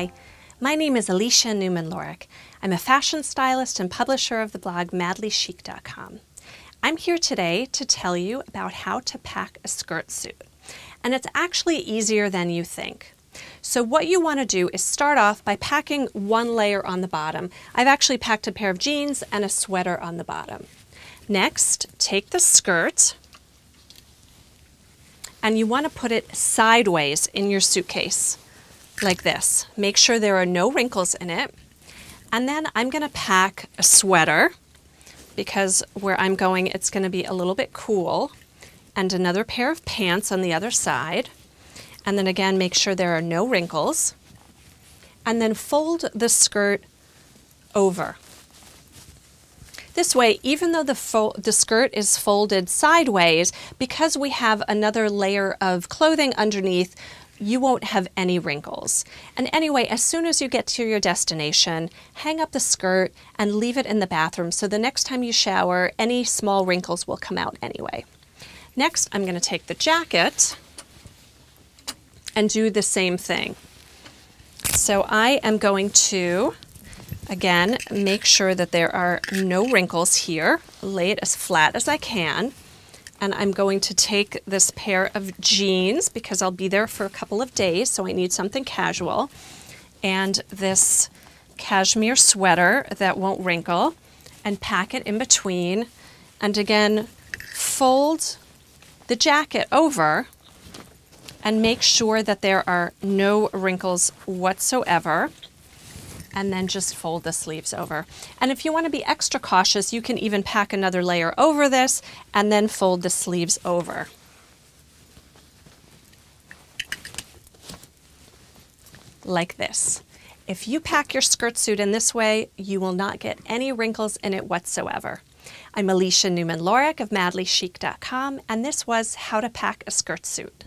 Hi, my name is Illysia Neumann-Loreck. I'm a fashion stylist and publisher of the blog MadlyChic.com. I'm here today to tell you about how to pack a skirt suit. And it's actually easier than you think. So what you want to do is start off by packing one layer on the bottom. I've actually packed a pair of jeans and a sweater on the bottom. Next, take the skirt and you want to put it sideways in your suitcase, like this. Make sure there are no wrinkles in it. And then I'm going to pack a sweater because where I'm going it's going to be a little bit cool, and another pair of pants on the other side. And then again, make sure there are no wrinkles. And then fold the skirt over. This way, even though the skirt is folded sideways, because we have another layer of clothing underneath, you won't have any wrinkles. And anyway, as soon as you get to your destination, hang up the skirt and leave it in the bathroom so the next time you shower, any small wrinkles will come out anyway. Next, I'm going to take the jacket and do the same thing. So I am going to, again, make sure that there are no wrinkles here, lay it as flat as I can. And I'm going to take this pair of jeans because I'll be there for a couple of days, so I need something casual. And this cashmere sweater that won't wrinkle, and pack it in between. And again, fold the jacket over and make sure that there are no wrinkles whatsoever. And then just fold the sleeves over. And if you want to be extra cautious, you can even pack another layer over this and then fold the sleeves over. Like this. If you pack your skirt suit in this way, you will not get any wrinkles in it whatsoever. I'm Illysia Neumann-Loreck of MadlyChic.com, and this was How to Pack a Skirt Suit.